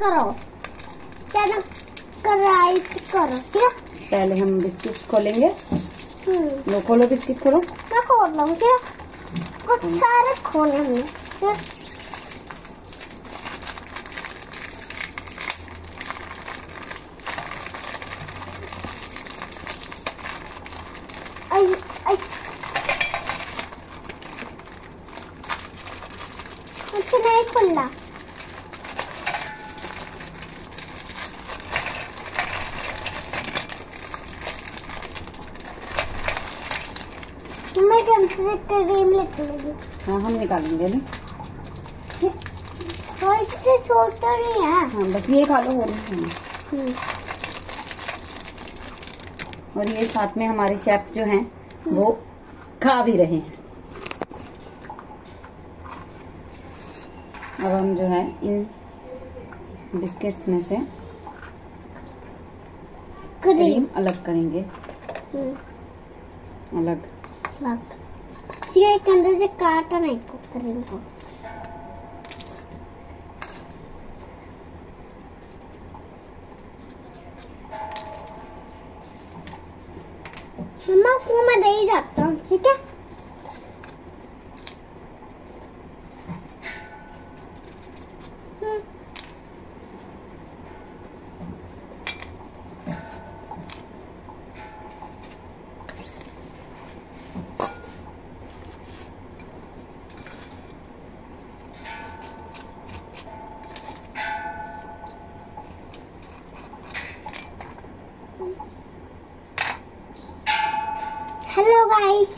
करो, चलो कढ़ाई करो, ठीक है। पहले हम बिस्किट खोलेंगे। लो खोलो, बिस्किट खोलो। मैं खोल लूँ, ठीक है। कुछ सारे खोले हमने, ठीक है। अच्छा नहीं खुला। मैं क्रीम निकालूंगी। हाँ, हम निकालेंगे ना। और इससे छोटा नहीं है। हाँ, बस ये खा लो। और ये साथ में हमारे शेफ जो हैं वो खा भी रहे हैं। अब हम जो है इन बिस्किट्स में से क्रीम अलग करेंगे। अलग अंदर से काटा नहीं करेंगे। मम्मा को मैं दे ही जाता हूँ, ठीक है। हेलो गाइस,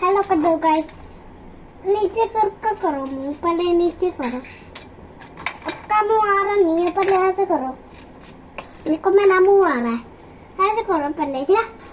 हेलो कर दो गाइस। नीचे करो, पहले नीचे करो। आपका मुँह आ रहा नहीं है, पहले ऐसे करो। मेरे को मेरा मुँह आ रहा है, ऐसे करो पहले, ठीक है।